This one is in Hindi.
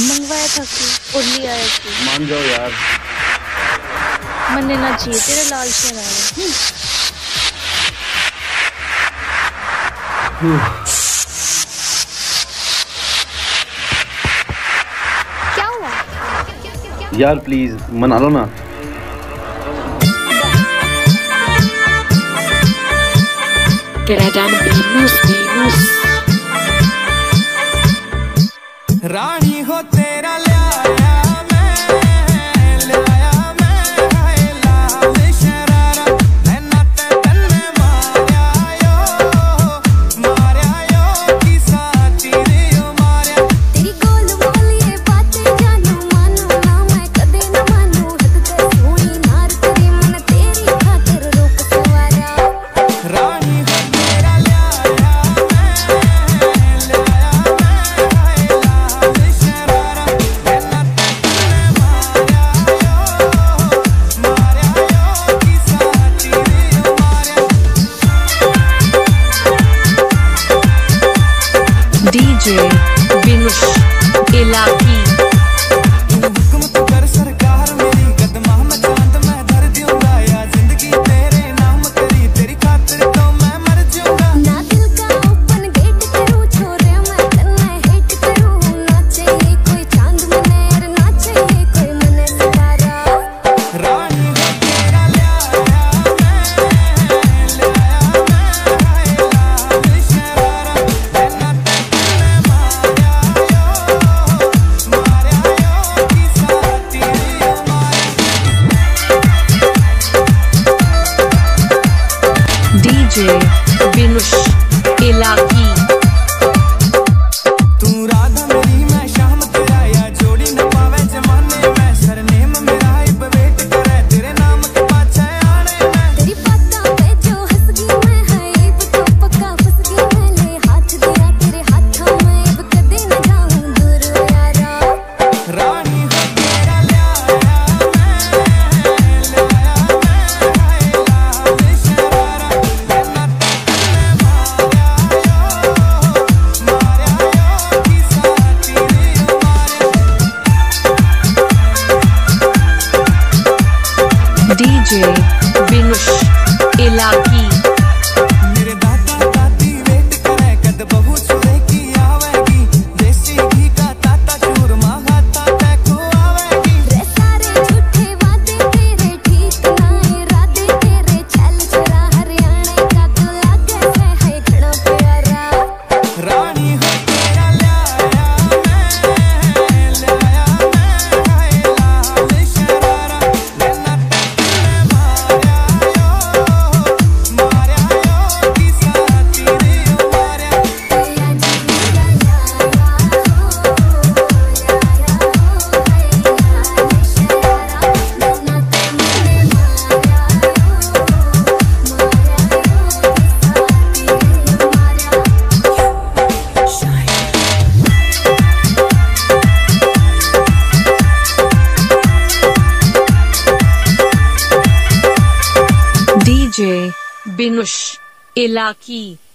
मंगवाया था कि और लिया है कि मान जाओ यार, मनने ना चाहिए, तेरा लाल शेरा है। यार प्लीज मना लो ना। रानी हो तेरा DJ Binush Ilaki बिनुश इलाकी। तू राधा मेरी मैं शाम तेरा, या जोड़ी न पावे जमाने में, सरनेम मेरा इब वेट करे तेरे नाम के पाछे आने में। तेरी पता पे जो हंस गई मैं है, इब तो पक्का फंस गई मैं, ले हाथ दिया तेरे हाथों में, इब कदे न जाऊं दूर यारा। रानी DJ Binush Ilaki मेरे दादा दादी वेट करे, कद बहू सुरे की आवेगी, देसी घी का ताता चूरमा खाता तै को आवेगी। रे सारे झूठे वादे तेरे ठीक ना इरादे तेरे, चल चला हरियाणा का तो लागे है खड़ा प्यारा। रानी हो तेरा लाया मैं, लाया मैं है लाल शरारा, बिनुश इलाकी।